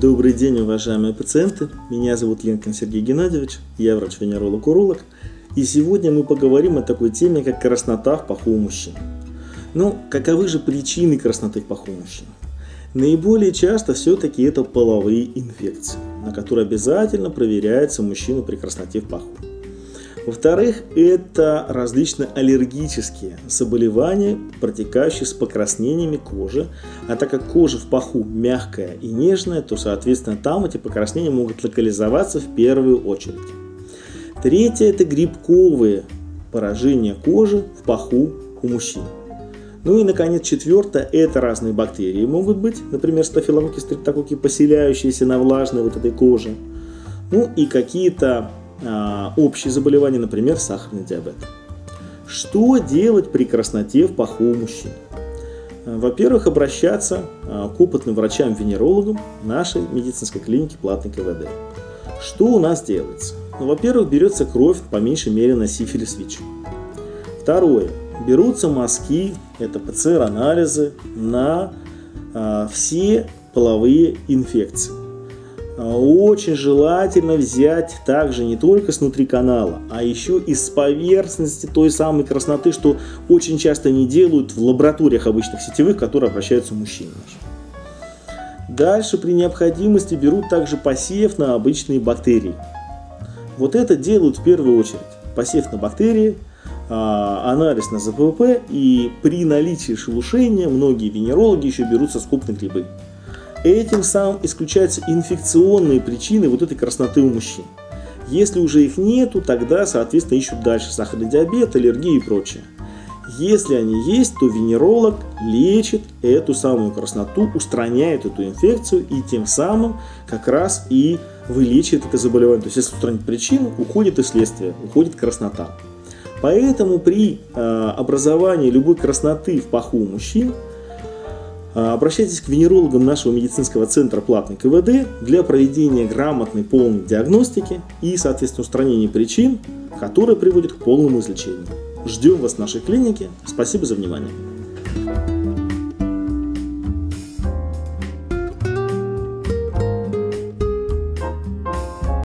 Добрый день, уважаемые пациенты! Меня зовут Ленкин Сергей Геннадьевич, я врач-венеролог-уролог, и сегодня мы поговорим о такой теме, как краснота в паху у мужчин. Ну, каковы же причины красноты в паху у мужчин? Наиболее часто все-таки это половые инфекции, на которые обязательно проверяется мужчина при красноте в паху. Во-вторых, это различные аллергические заболевания, протекающие с покраснениями кожи. А так как кожа в паху мягкая и нежная, то, соответственно, там эти покраснения могут локализоваться в первую очередь. Третье – это грибковые поражения кожи в паху у мужчин. Ну и, наконец, четвертое – это разные бактерии могут быть, например, стафилококки, стрептококки, поселяющиеся на влажной вот этой коже. Ну и какие-то общие заболевания, например, сахарный диабет. Что делать при красноте в паху у мужчин? Во-первых, обращаться к опытным врачам-венерологам нашей медицинской клиники платной КВД. Что у нас делается? Ну, во-первых, берется кровь, по меньшей мере, на сифилис ВИЧ. Второе. Берутся мазки, это ПЦР-анализы на все половые инфекции. Очень желательно взять также не только с внутри канала, а еще и с поверхности той самой красноты, что очень часто не делают в лабораториях обычных сетевых, к которым обращаются мужчины. Дальше при необходимости берут также посев на обычные бактерии. Вот это делают в первую очередь. Посев на бактерии, анализ на ЗППП, и при наличии шелушения многие венерологи еще берут соскопные грибы. Этим самым исключаются инфекционные причины вот этой красноты у мужчин. Если уже их нету, тогда, соответственно, ищут дальше сахарный диабет, аллергии и прочее. Если они есть, то венеролог лечит эту самую красноту, устраняет эту инфекцию и тем самым как раз и вылечит это заболевание. То есть, если устранить причину, уходит и следствие, уходит краснота. Поэтому при образовании любой красноты в паху у мужчин обращайтесь к венерологам нашего медицинского центра платной КВД для проведения грамотной полной диагностики и, соответственно, устранения причин, которые приводят к полному излечению. Ждем вас в нашей клинике. Спасибо за внимание.